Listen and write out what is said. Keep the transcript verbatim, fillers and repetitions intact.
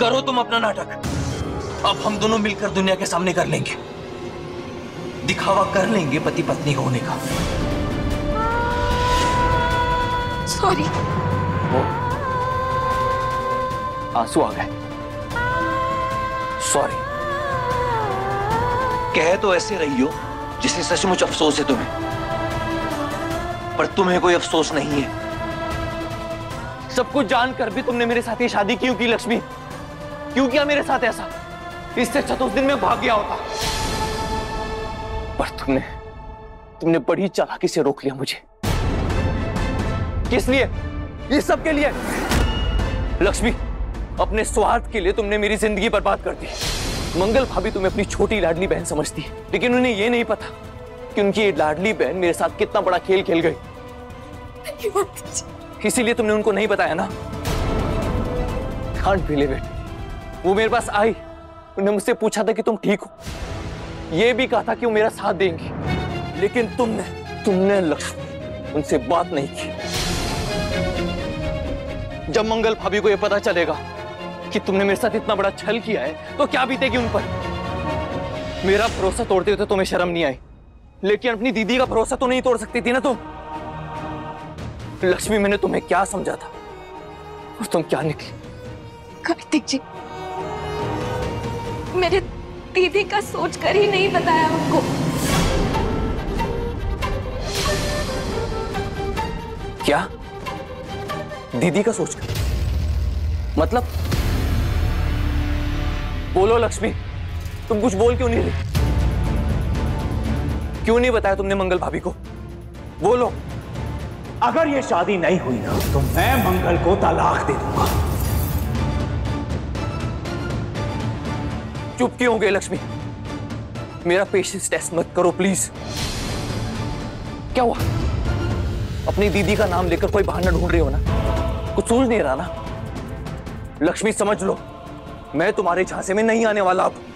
करो तुम अपना नाटक। अब हम दोनों मिलकर दुनिया के सामने कर लेंगे, दिखावा कर लेंगे पति पत्नी होने का। सॉरी। वो आंसू आ गए। सॉरी कहे तो ऐसे रही हो जिसे सचमुच अफसोस है तुम्हें, पर तुम्हें कोई अफसोस नहीं है। सब कुछ जानकर भी तुमने मेरे साथ ये शादी क्यों की लक्ष्मी? क्यों किया मेरे साथ ऐसा? इससे अच्छा तो उस दिन में भाग गया होता, पर तुमने तुमने बड़ी चालाकी से रोक लिया मुझे। किस लिए? ये सब के लिए लक्ष्मी, अपने स्वार्थ के लिए तुमने मेरी जिंदगी बर्बाद कर दी। मंगल भाभी तुम्हें अपनी छोटी लाडली बहन समझती है, लेकिन उन्हें यह नहीं पता कि उनकी ये लाडली बहन मेरे साथ कितना बड़ा खेल खेल गई। इसीलिए तुमने उनको नहीं बताया ना। Can't believe it. वो मेरे पास आई, उन्होंने मुझसे पूछा था कि तुम ठीक हो, ये भी कहा था कि वो मेरा साथ देंगी, लेकिन तुमने तुमने लक्ष्मी उनसे बात नहीं की। जब मंगल भाभी को ये पता चलेगा कि तुमने मेरे साथ इतना बड़ा छल किया है तो क्या बीतेगी उन पर? मेरा भरोसा तोड़ते हुए तो तुम्हें शर्म नहीं आई, लेकिन अपनी दीदी का भरोसा तो नहीं तोड़ सकती थी ना तुम। लक्ष्मी मैंने तुम्हें क्या समझा था और तुम क्या निकली? कार्तिक जी, मेरे दीदी का सोचकर ही नहीं बताया उनको। क्या? दीदी का सोचकर? मतलब? बोलो लक्ष्मी, तुम कुछ बोल क्यों नहीं रही? क्यों नहीं बताया तुमने मंगल भाभी को? बोलो। अगर ये शादी नहीं हुई ना तो मैं मंगल को तलाक दे दूंगा। चुप क्यों हो गए लक्ष्मी? मेरा पेशेंस टेस्ट मत करो प्लीज। क्या हुआ? अपनी दीदी का नाम लेकर कोई बहाना ढूंढ रहे हो ना? कुछ सूझ नहीं रहा ना? लक्ष्मी समझ लो, मैं तुम्हारे झांसे में नहीं आने वाला अब।